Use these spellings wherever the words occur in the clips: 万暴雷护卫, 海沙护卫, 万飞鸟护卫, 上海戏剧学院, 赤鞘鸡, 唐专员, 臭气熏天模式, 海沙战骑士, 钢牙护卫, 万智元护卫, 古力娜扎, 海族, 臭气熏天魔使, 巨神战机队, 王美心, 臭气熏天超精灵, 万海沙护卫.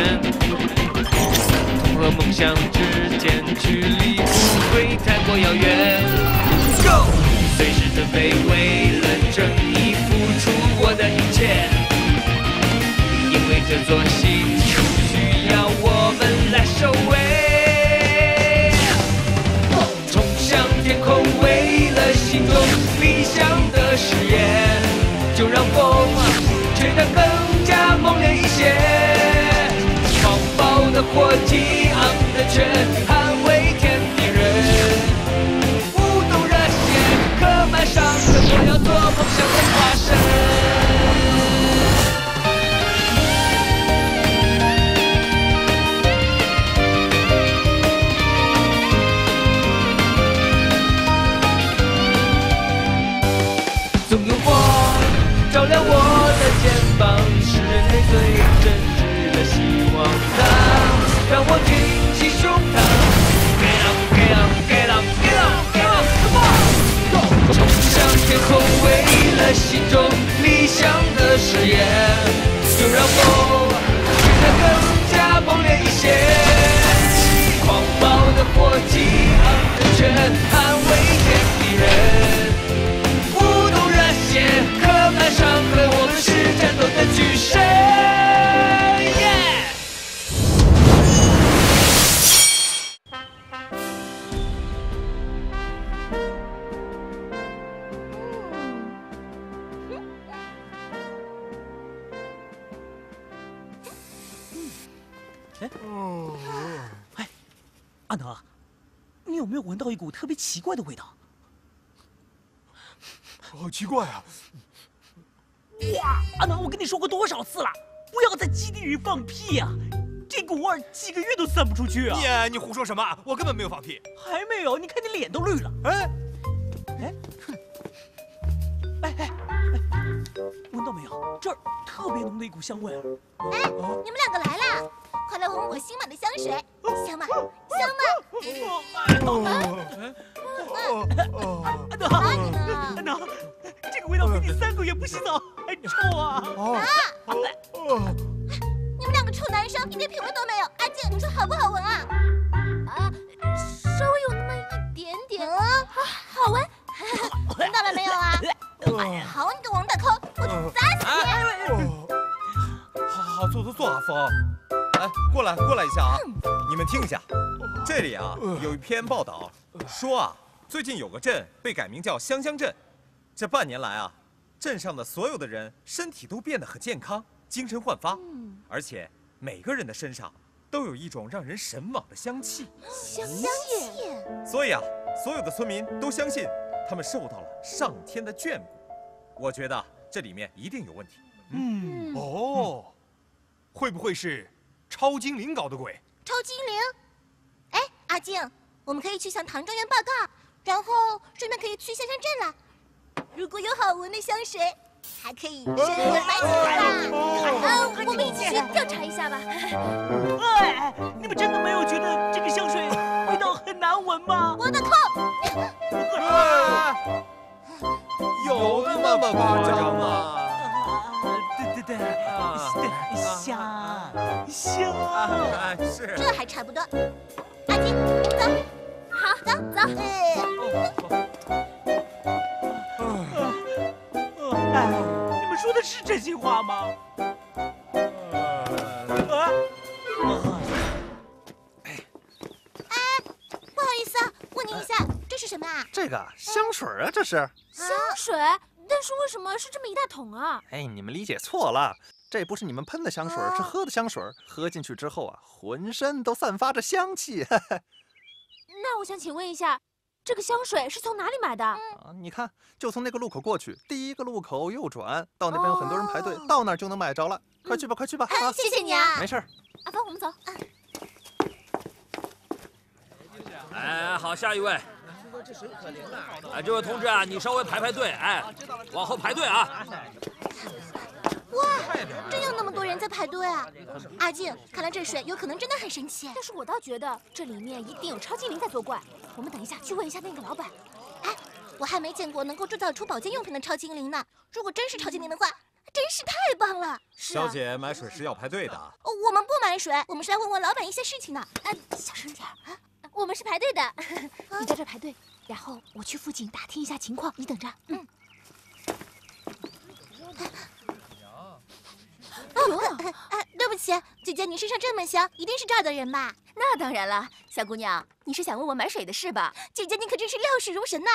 远，痛和梦想之间距离不会太过遥远。Go， 随时准备为了正义付出我的一切，因为这座星球需要我们来守卫。冲向天空，为了心中理想的誓言，就让风吹得更加猛烈一些。 火激昂的拳，捍卫天地人，舞动热血，刻板上课，我要做梦想的化身。总有光照亮我的肩膀，是人类最真挚的希望的。 让我挺起胸膛 ，Get up, get up, get up, get up, get up, come on, go！ 冲向天空，为了心中理想的誓言，就让我变得更加猛烈一些。狂暴的火，激昂的拳，捍卫天地人，舞动热血，刻板伤痕，我们是战斗的巨神。 闻到一股特别奇怪的味道，好奇怪啊！哇，阿南，我跟你说过多少次了，不要在基地里放屁呀、啊！这股味儿几个月都散不出去啊！你胡说什么？我根本没有放屁，还没有，你看你脸都绿了。哎，闻到没有？这儿特别浓的一股香味儿。哎，你们两个来了。 快来闻我新买的香水，香吗？香吗？安娜，这个味道飞你3个月不洗澡还臭啊！你们两个臭男生一点品味都没有，安静，你说好不好闻啊？啊，稍微有那么一点点啊，好闻。闻到了没有啊？好，你个王八抠，我砸死你！好，坐啊，风。 哎，过来一下啊！你们听一下，这里啊有一篇报道，说啊最近有个镇被改名叫香香镇，这半年来啊，镇上的所有的人身体都变得很健康，精神焕发，而且每个人的身上都有一种让人神往的香气，香气。所以啊，所有的村民都相信他们受到了上天的眷顾，我觉得这里面一定有问题。会不会是？ 超精灵搞的鬼！超精灵，哎，阿静，我们可以去向唐专员报告，然后顺便可以去香香镇了。如果有好闻的香水，还可以深入买起来吧。我们一起去调查一下吧。哎，你们真的没有觉得这个香水味道很难闻吗？我的靠！有那么夸张吗？ 香，是这还差不多。阿金，走，好，走。你们说的是真心话吗？不好意思啊，问您一下，这是什么啊？这个香水啊，这是香水。 但是为什么是这么一大桶啊？哎，你们理解错了，这不是你们喷的香水，是喝的香水。喝进去之后啊，浑身都散发着香气。那我想请问一下，这个香水是从哪里买的？啊，你看，就从那个路口过去，第一个路口右转，到那边有很多人排队，到那儿就能买着了。快去吧，快去吧！啊，谢谢你啊，没事。阿芳，我们走。哎，好，下一位。 哎，这位同志啊，你稍微排排队，哎，往后排队啊！哇，真有那么多人在排队啊！阿静，看来这水有可能真的很神奇。但是我倒觉得这里面一定有超精灵在作怪。我们等一下去问一下那个老板。哎，我还没见过能够制造出保健用品的超精灵呢。如果真是超精灵的话，真是太棒了！小姐买水是要排队的。我们不买水，我们是来问问老板一些事情的。小声点儿，我们是排队的。你在这儿排队，然后我去附近打听一下情况，你等着。嗯。对不起，姐姐，你身上这么香，一定是这儿的人吧？那当然了，小姑娘，你是想问我买水的事吧？姐姐，你可真是料事如神呐！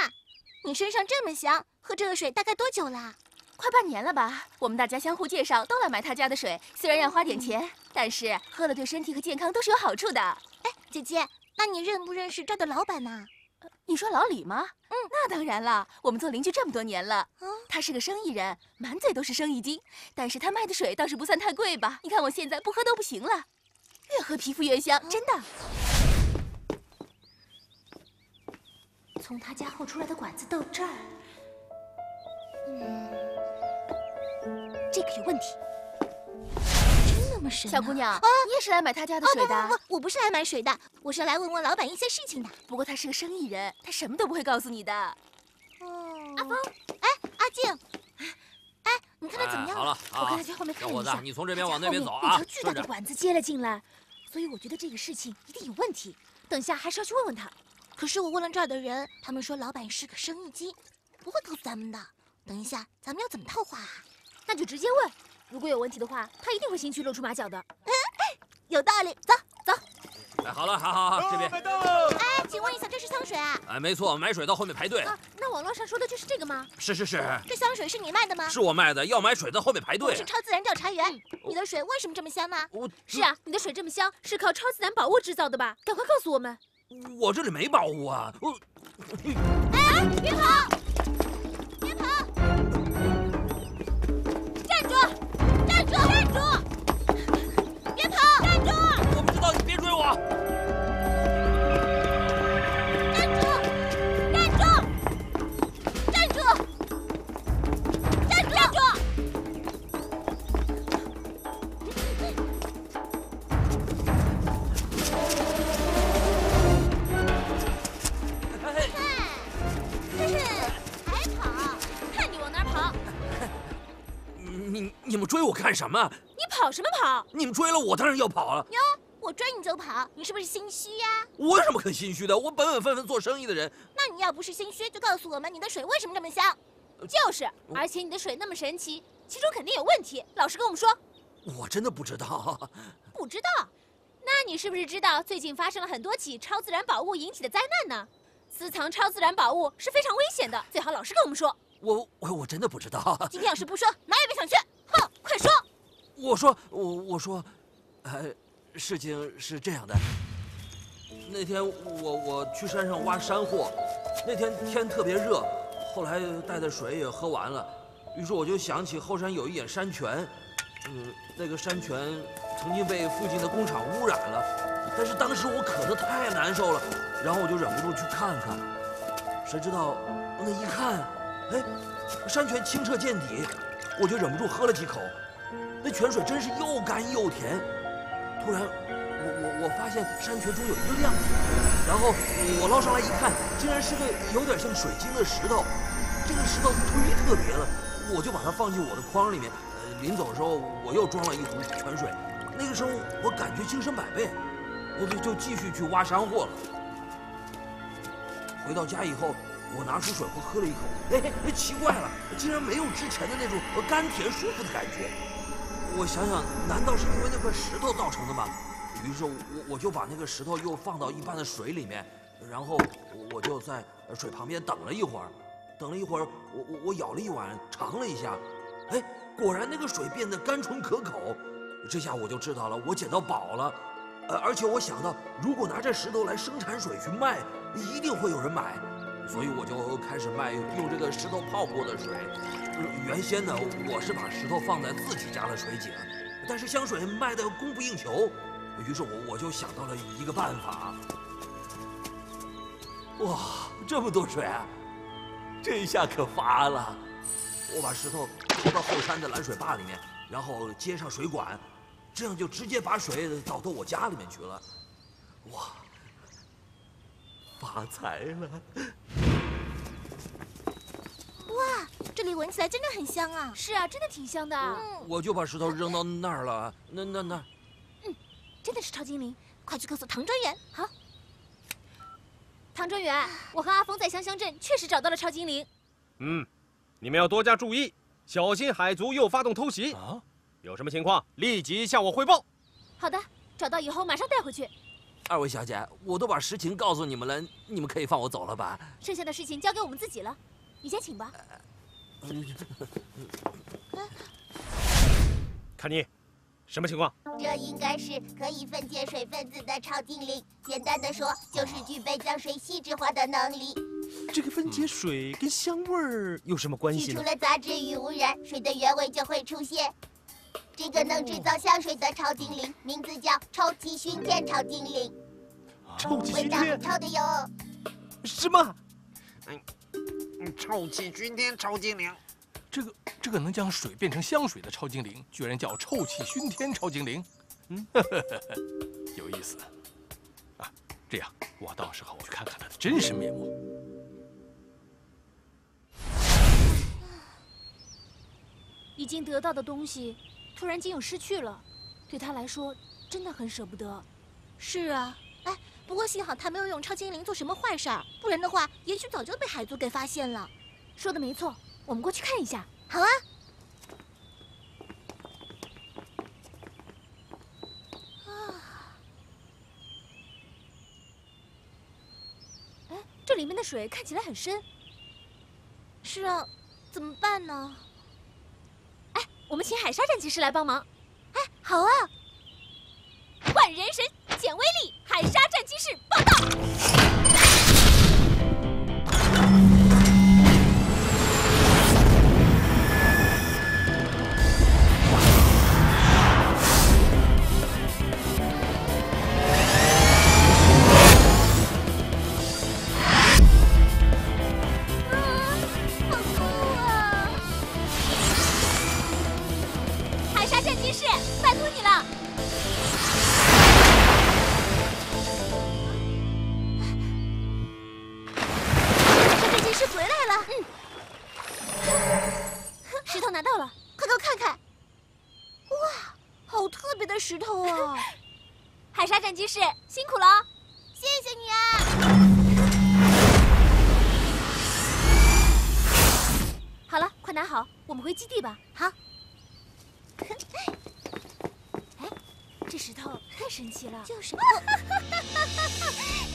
你身上这么香，喝这个水大概多久了？ 快半年了吧，我们大家相互介绍，都来买他家的水。虽然要花点钱，但是喝了对身体和健康都是有好处的。哎，姐姐，那你认不认识这儿的老板呢？你说老李吗？嗯，那当然了，我们做邻居这么多年了。他是个生意人，满嘴都是生意经，但是他卖的水倒是不算太贵吧？你看我现在不喝都不行了，越喝皮肤越香，真的。从他家后出来的管子到这儿，这个有问题，真那么神？小姑娘，你也是来买他家的水的？我不是来买水的，我是来问问老板一些事情的。不过他是个生意人，他什么都不会告诉你的。阿峰，哎，阿静，哎，你看他怎么样？好了，我看他去后面看一下。你从这边往那边走啊！一条巨大的管子接了进来，所以我觉得这个事情一定有问题。等下还是要去问问他。可是我问了这儿的人，他们说老板是个生意精，不会告诉咱们的。等一下，咱们要怎么套话啊？ 那就直接问，如果有问题的话，他一定会先去露出马脚的。有道理，走走。哎，好了，好，这边。哎，请问一下，这是香水啊？哎，没错，买水到后面排队。那网络上说的就是这个吗？是。这香水是你卖的吗？是我卖的，要买水到后面排队。我是超自然调查员，你的水为什么这么香呢？是啊，你的水这么香，是靠超自然宝物制造的吧？赶快告诉我们。我这里没宝物啊。哎，别跑！ 干什么？你跑什么跑？你们追了我，当然要跑了。哟，我追你就跑，你是不是心虚呀？我有什么可心虚的？我本本分分做生意的人。那你要不是心虚，就告诉我们你的水为什么这么香？就是，而且你的水那么神奇，其中肯定有问题。老实跟我们说。我真的不知道。不知道？那你是不是知道最近发生了很多起超自然宝物引起的灾难呢？私藏超自然宝物是非常危险的，最好老实跟我们说。我真的不知道。今天要是不说，哪也别想去。 哼，快说！我说，事情是这样的。那天我去山上挖山货，那天天特别热，后来带的水也喝完了，于是我就想起后山有一眼山泉，那个山泉曾经被附近的工厂污染了，但是当时我渴得太难受了，然后我就忍不住去看看，谁知道那一看，哎，山泉清澈见底。 我就忍不住喝了几口，那泉水真是又甘又甜。突然，我发现山泉中有一个亮点，然后我捞上来一看，竟然是个有点像水晶的石头。这个石头忒特别了，我就把它放进我的筐里面。临走的时候，我又装了一壶泉水。那个时候，我感觉精神百倍，我就继续去挖山货了。回到家以后。 我拿出水壶喝了一口，哎，奇怪了，竟然没有之前的那种甘甜舒服的感觉。我想想，难道是因为那块石头造成的吗？于是我就把那个石头又放到一般的水里面，然后我就在水旁边等了一会儿，我舀了一碗尝了一下，哎，果然那个水变得甘醇可口。这下我就知道了，我捡到宝了。而且我想到，如果拿这石头来生产水去卖，一定会有人买。 所以我就开始卖用这个石头泡过的水。原先呢，我是把石头放在自己家的水井，但是香水卖的供不应求，于是我就想到了一个办法。哇，这么多水啊！这下可乏了。我把石头投到后山的拦水坝里面，然后接上水管，这样就直接把水导到我家里面去了。哇！ 发财了！哇，这里闻起来真的很香啊！是啊，真的挺香的。我就把石头扔到那儿了，那儿。真的是超精灵，快去告诉唐专员。好，唐专员，我和阿峰在香香镇确实找到了超精灵。你们要多加注意，小心海族又发动偷袭啊！有什么情况立即向我汇报。好的，找到以后马上带回去。 二位小姐，我都把实情告诉你们了，你们可以放我走了吧？剩下的事情交给我们自己了，你先请吧。看你，什么情况？这应该是可以分解水分子的超精灵，简单的说就是具备将水细致化的能力。这个分解水跟香味儿有什么关系呢？去除了杂质与污染，水的原味就会出现。 这个能制造香水的超精灵，名字叫臭气熏天超精灵。臭气熏天，味道很臭的哟。什么？臭气熏天超精灵。这个能将水变成香水的超精灵，居然叫臭气熏天超精灵。有意思。啊，这样我到时候去看看它的真实面目。 已经得到的东西，突然间又失去了，对他来说真的很舍不得。是啊，哎，不过幸好他没有用超精灵做什么坏事儿，不然的话，也许早就被海族给发现了。说的没错，我们过去看一下。好啊。哎，这里面的水看起来很深。是啊，怎么办呢？ 我们请海沙战骑士来帮忙。哎，好啊！万人神显威力，海沙战骑士报道。石头啊！海沙战机士辛苦了，谢谢你啊！好了，快拿好，我们回基地吧。好。哎，这石头太神奇了，就是。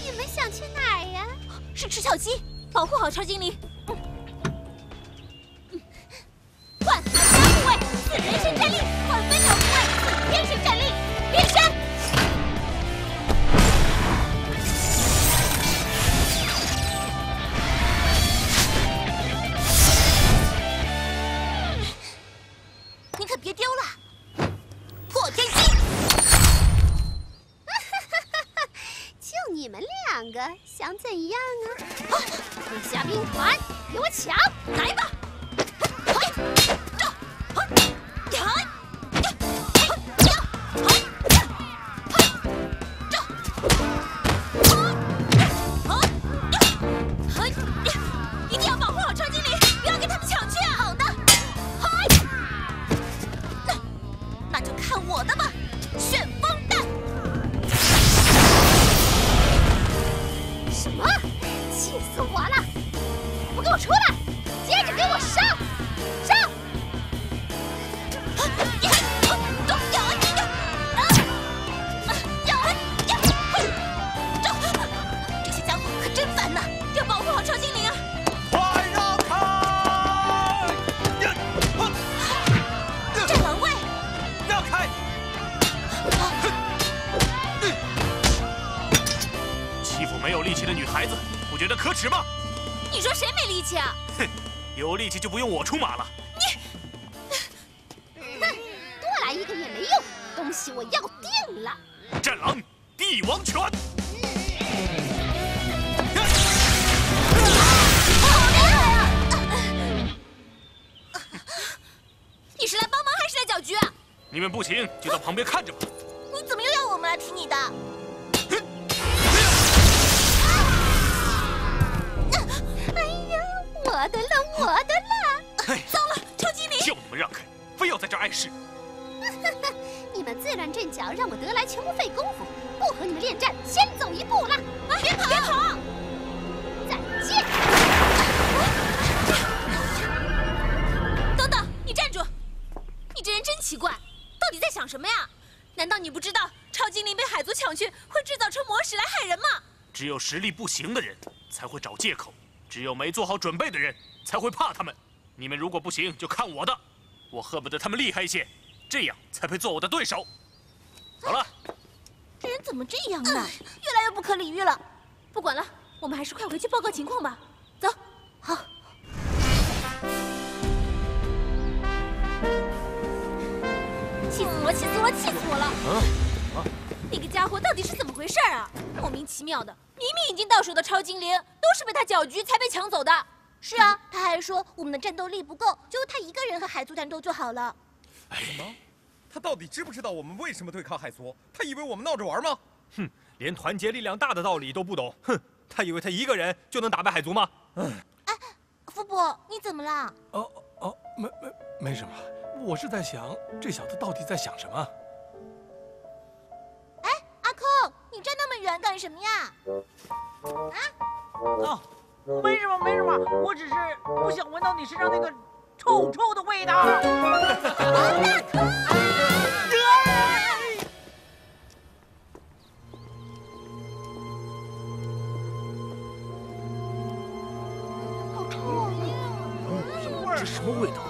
你们想去哪儿呀？是赤鞘鸡，保护好超精灵。换海沙护卫，四人身战力，换温柔护卫。 天神战力，变身！你可别丢了！破天机！就你们两个想怎样啊？地下兵团，给我抢！来吧！ 就不用我出马了。你，哼，多来一个也没用，东西我要定了。战狼，帝王拳。 你是来帮忙还是来搅局啊？你们不行，就到旁边看着吧。你怎么又要我们来听你的？ 我的了，我的了！这碍事。你们自乱阵脚，让我得来全不费工夫。不和你们恋战，先走一步了。别跑！别跑！再见。等等，你站住！你这人真奇怪，到底在想什么呀？难道你不知道超精灵被海族抢去，会制造出魔石来害人吗？只有实力不行的人才会找借口，只有没做好准备的人才会怕他们。你们如果不行，就看我的。 我恨不得他们厉害一些，这样才配做我的对手。好了，这人怎么这样呢？越来越不可理喻了。不管了，我们还是快回去报告情况吧。走，好。气死我！气死我！气死我了！那个家伙到底是怎么回事啊？莫名其妙的，明明已经到手的超精灵都是被他搅局才被抢走的。 是啊，他还说我们的战斗力不够，就他一个人和海族战斗就好了。什么？他到底知不知道我们为什么对抗海族？他以为我们闹着玩吗？哼，连团结力量大的道理都不懂。哼，他以为他一个人就能打败海族吗？哎，福伯，你怎么了？哦，没什么，我是在想这小子到底在想什么。哎，阿空，你站那么远干什么呀？啊？哦。 没什么，我只是不想闻到你身上那个臭臭的味道。王大哥，好臭啊！什么味儿？这什么味道？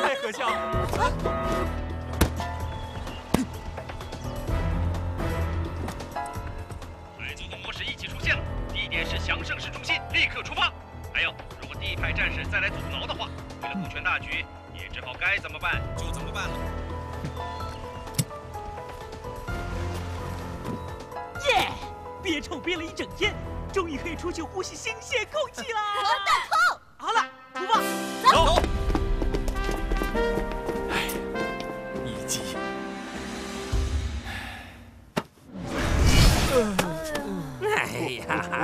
太可笑了！海族的魔石一起出现了，地点是祥盛市中心，立刻出发。还有，如果第一排战士再来阻挠的话，为了顾全大局，也只好该怎么办就怎么办了。耶！憋臭憋了一整天，终于可以出去呼吸新鲜空气啦！王大头，好了，出发，走。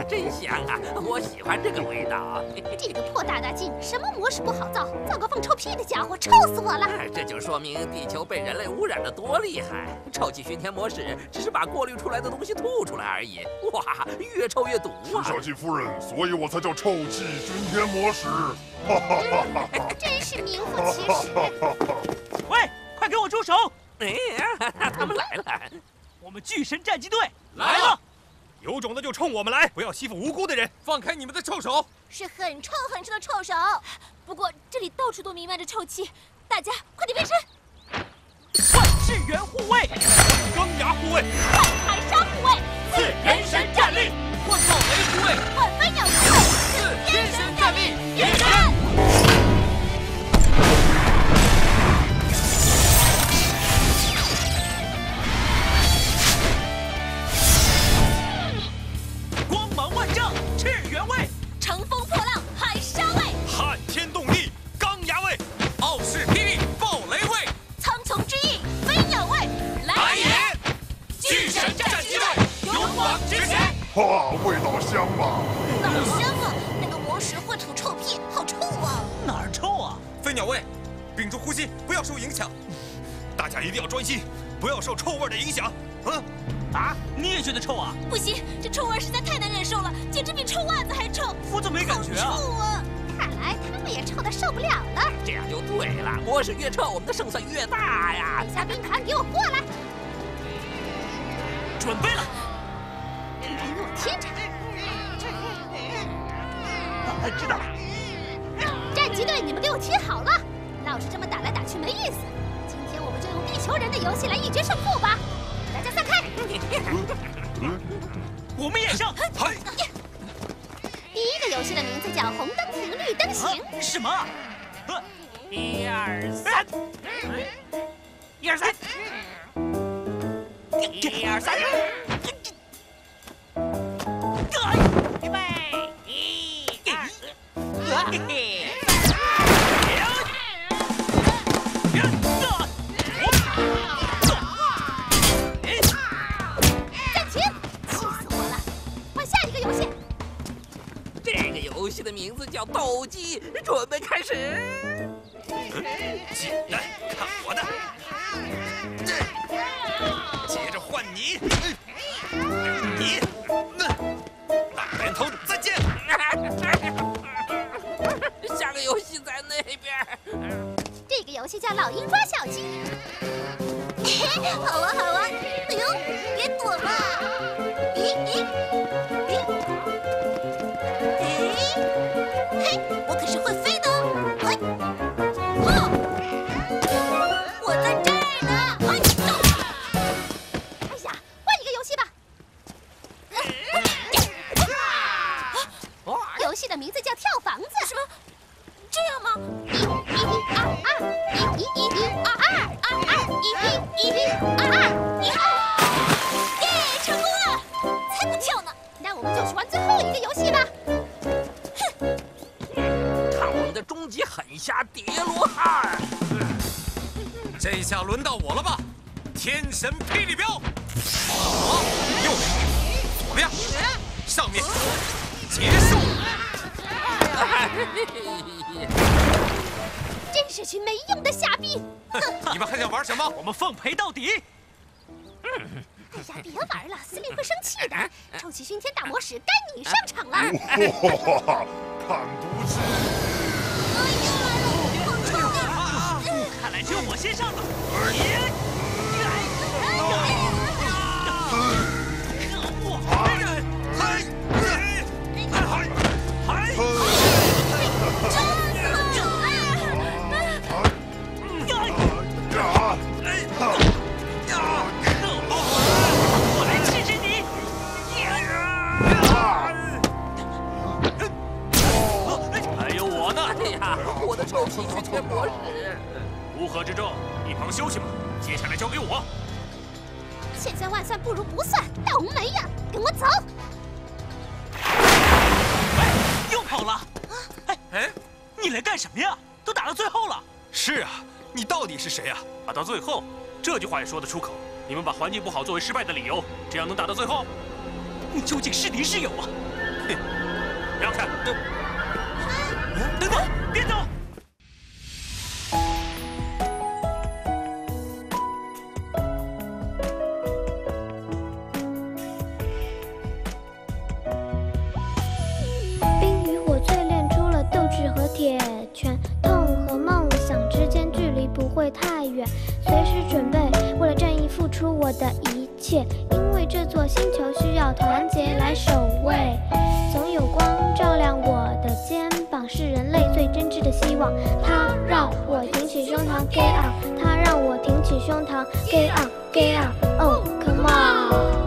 真香啊！我喜欢这个味道。这个破大大镜，什么模式不好造，造个放臭屁的家伙，臭死我了！这就说明地球被人类污染的多厉害。臭气熏天模式只是把过滤出来的东西吐出来而已。哇，越臭越毒啊！小姐夫人，所以我才叫臭气熏天模式。哈哈哈哈！真是名副其实。喂，快给我住手！哎，他们来了！我们巨神战机队来了。 有种的就冲我们来！不要欺负无辜的人，放开你们的臭手！是很臭很臭的臭手。不过这里到处都弥漫着臭气，大家快点变身！万智元护卫，钢牙护卫，万海沙护卫，自人神战力，万暴雷护卫，万飞鸟护卫，自天神战力，变身！ 哇，味道香吗？哪儿香啊！那个魔石会吐臭屁，好臭啊！哪儿臭啊？飞鸟卫，屏住呼吸，不要受影响。大家一定要专心，不要受臭味的影响。啊？你也觉得臭啊？不行，这臭味实在太难忍受了，简直比臭袜子还臭。我怎么没感觉啊？臭啊！看来他们也臭得受不了了。这样就对了，魔石越臭，我们的胜算越大呀！小兵团，给我过来！准备了。 听着，知道了。战机队，你们给我听好了，老是这么打来打去没意思。今天我们就用地球人的游戏来一决胜负吧！大家散开，我们也上。第一个游戏的名字叫“红灯停，绿灯行”。什么？一二三，一二三，一二三。 预备，一、二，嘿嘿，两，三，五，六，七，个游戏的名字叫斗鸡，准备开始。简单，看我的！接着换你，你，大连头，再见。下个游戏在那边。这个游戏叫老鹰抓小鸡。好玩，好玩！哎呦，别躲嘛！咦咦咦！ 嘿，我可是会飞的哦！哎，哦，我在这儿呢！哎，走！哎呀，换一个游戏吧。游戏的名字叫跳房子。什么？这样吗？1112221222122，耶，成功了！才不跳呢！那我们就去玩最后一个游戏吧。 终极狠下叠罗汉，这下轮到我了吧？天神霹雳镖，左右左边上面结束。真是群没用的傻逼！你们还想玩什么？我们奉陪到底。哎呀，别玩了，司令会生气的。臭气熏天大魔使，该你上场了。看都市。 看来只有我先上了。我来制止你！还有我呢！哎呀，我的臭气熏天魔使！ 乌合之众，一旁休息吧。接下来交给我。千算万算不如不算，大红门呀，跟我走。哎，又跑了。哎，你来干什么呀？都打到最后了。是啊，你到底是谁啊？打到最后，这句话也说得出口。你们把环境不好作为失败的理由，这样能打到最后？你究竟是敌是友啊？哼，让开！等等，别走！ 铁拳，痛和梦想之间距离不会太远，随时准备为了战役付出我的一切，因为这座星球需要团结来守卫。总有光照亮我的肩膀，是人类最真挚的希望。它让我挺起胸膛 ，Get up！ 它让我挺起胸膛 ，Get up！ Get up！ Oh come on！